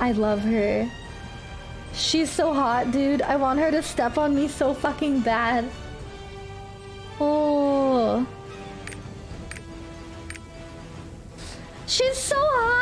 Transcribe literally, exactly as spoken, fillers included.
I love her. She's so hot, dude. I want her to step on me so fucking bad. Oh. She's so hot.